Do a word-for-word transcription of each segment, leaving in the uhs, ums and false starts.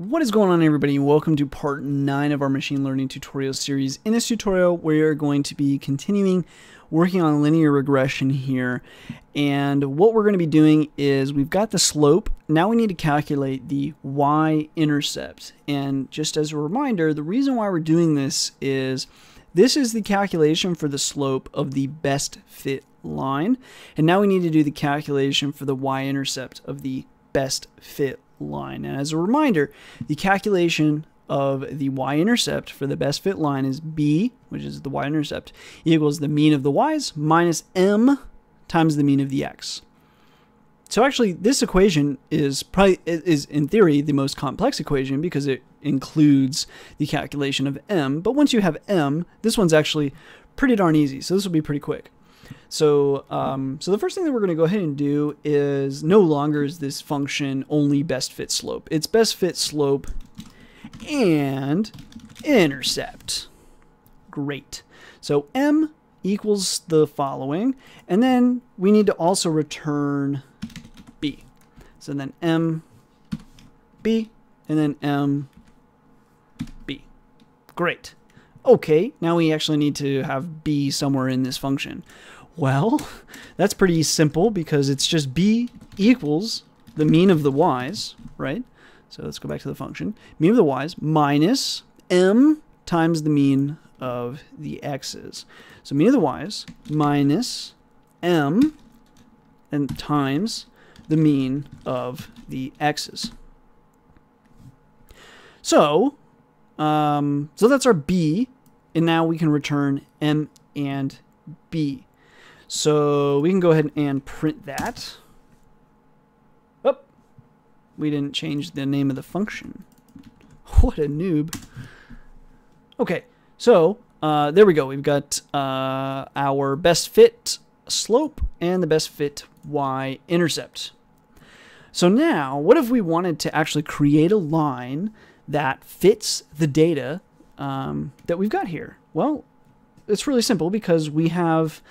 What is going on, everybody? Welcome to part nine of our machine learning tutorial series. In this tutorial, we are going to be continuing working on linear regression here. And what we're going to be doing is we've got the slope. Now we need to calculate the y-intercept. And just as a reminder, the reason why we're doing this is this is the calculation for the slope of the best fit line. And now we need to do the calculation for the y-intercept of the best fit line. line. And as a reminder, the calculation of the y-intercept for the best fit line is b, which is the y-intercept, equals the mean of the y's minus m times the mean of the x. So actually, this equation is probably is in theory the most complex equation because it includes the calculation of m. But once you have m, this one's actually pretty darn easy. So this will be pretty quick. So, um, so the first thing that we're going to go ahead and do is no longer is this function only best fit slope. It's best fit slope and intercept. Great. So m equals the following, and then we need to also return b. So then m, b, and then m, b. Great. Okay, now we actually need to have b somewhere in this function. Well, that's pretty simple because it's just b equals the mean of the y's, right? So let's go back to the function. Mean of the y's minus m times the mean of the x's. So mean of the y's minus m and times the mean of the x's. So, um, so that's our b, and now we can return m and b. So we can go ahead and print that. Oh, we didn't change the name of the function. What a noob. Okay, so uh, there we go. We've got uh, our best fit slope and the best fit y-intercept. So now, what if we wanted to actually create a line that fits the data um, that we've got here? Well, it's really simple because we have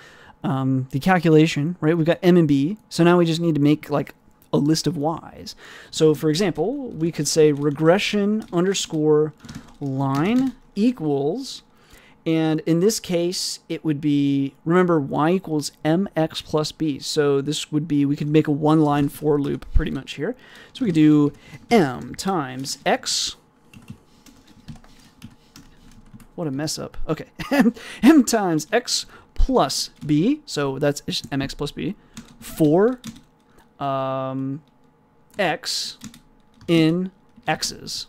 Um, the calculation, right? We've got m and b, so now we just need to make like a list of y's. So for example, we could say regression underscore line equals, and in this case, it would be, remember, y equals mx plus b. So this would be, we could make a one line for loop pretty much here. So we could do m times x. What a mess up. Okay, m times x plus b, so that's mx plus b, for um, x in x's.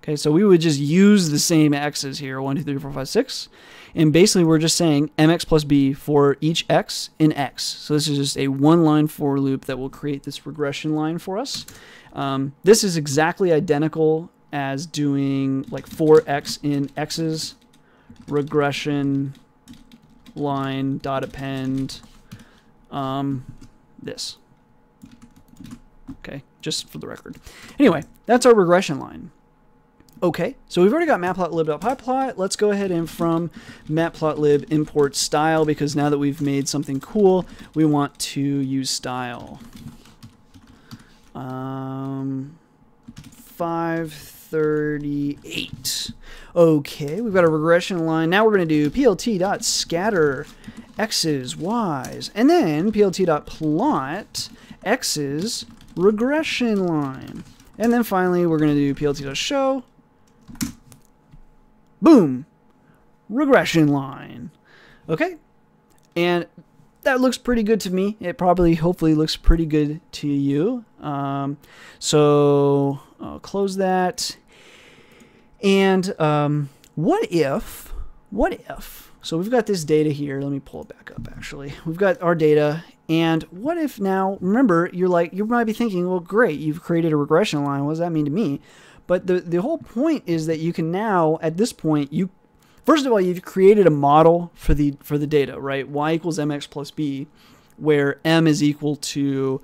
Okay, so we would just use the same x's here, one, two, three, four, five, six, and basically we're just saying mx plus b for each x in x. So this is just a one-line for loop that will create this regression line for us. Um, this is exactly identical as doing like for x in x's regression line dot append um, this. Okay, just for the record. Anyway, that's our regression line. Okay, so we've already got matplotlib.pyplot. Let's go ahead and from matplotlib import style, because now that we've made something cool, we want to use style. Um, five thirty-eight. Okay, we've got a regression line. Now we're going to do plt.scatter x's, y's, and then plt.plot x's regression line. And then finally, we're going to do plt.show. Boom! Regression line. Okay, and that looks pretty good to me. It probably, hopefully, looks pretty good to you. Um, so I'll close that. And um, what if, what if, so we've got this data here. Let me pull it back up, actually. We've got our data. And what if now, remember, you're like, you might be thinking, well, great, you've created a regression line. What does that mean to me? But the, the whole point is that you can now, at this point, you, first of all, you've created a model for the, for the data, right? Y equals mx plus b, where m is equal to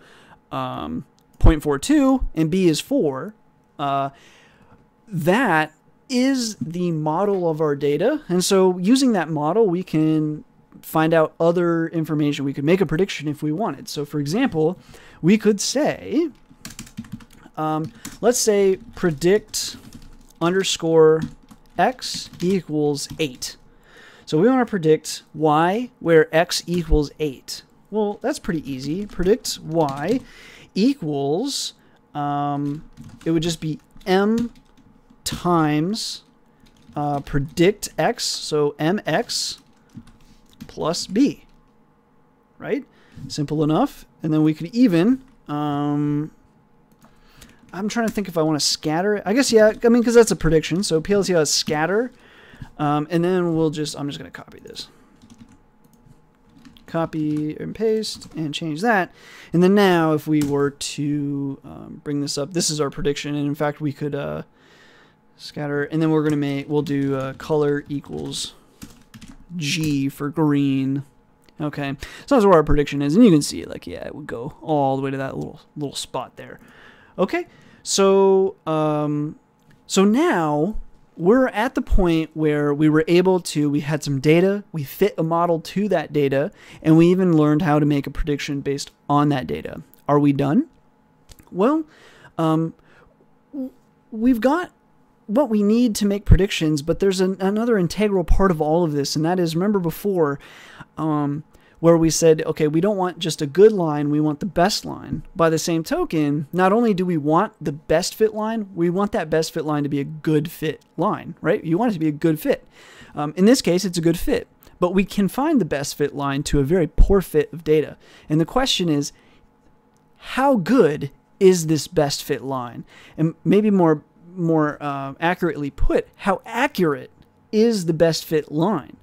um, zero point four two and b is four. Uh, that is the model of our data, and so using that model we can find out other information. We could make a prediction if we wanted. So for example, we could say Um, let's say predict underscore x equals eight. So we want to predict y where x equals eight. Well, that's pretty easy. Predict y equals, um, it would just be m times uh, predict x, so mx plus b, right? Simple enough. And then we could even, um, I'm trying to think if I want to scatter it. I guess, yeah, I mean, because that's a prediction. So P L C has scatter. Um, and then we'll just, I'm just going to copy this. Copy and paste and change that. And then now if we were to um, bring this up, this is our prediction. And in fact, we could uh, scatter. And then we're going to make, we'll do uh, color equals G for green. Okay, so that's where our prediction is. And you can see, like, yeah, it would go all the way to that little little spot there. Okay, so um, so now we're at the point where we were able to, we had some data, we fit a model to that data, and we even learned how to make a prediction based on that data. Are we done? Well, um, we've got what we need to make predictions, but there's an, another integral part of all of this, and that is, remember before, um, where we said, okay, we don't want just a good line, we want the best line. By the same token, not only do we want the best fit line, we want that best fit line to be a good fit line, right? You want it to be a good fit. Um, in this case, it's a good fit, but we can find the best fit line to a very poor fit of data. And the question is, how good is this best fit line? And maybe more, more uh, accurately put, how accurate is the best fit line?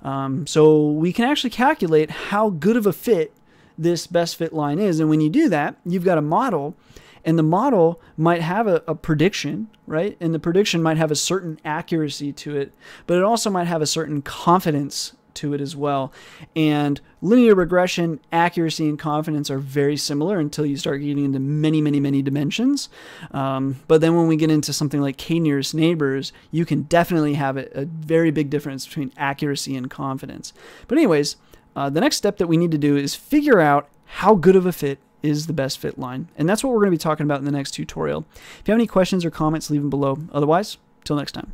Um, so we can actually calculate how good of a fit this best fit line is. And when you do that, you've got a model, and the model might have a, a prediction, right? And the prediction might have a certain accuracy to it, but it also might have a certain confidence to it as well. And linear regression, accuracy, and confidence are very similar until you start getting into many, many, many dimensions. Um, but then when we get into something like k-nearest neighbors, you can definitely have a, a very big difference between accuracy and confidence. But anyways, uh, the next step that we need to do is figure out how good of a fit is the best fit line. And that's what we're going to be talking about in the next tutorial. If you have any questions or comments, leave them below. Otherwise, till next time.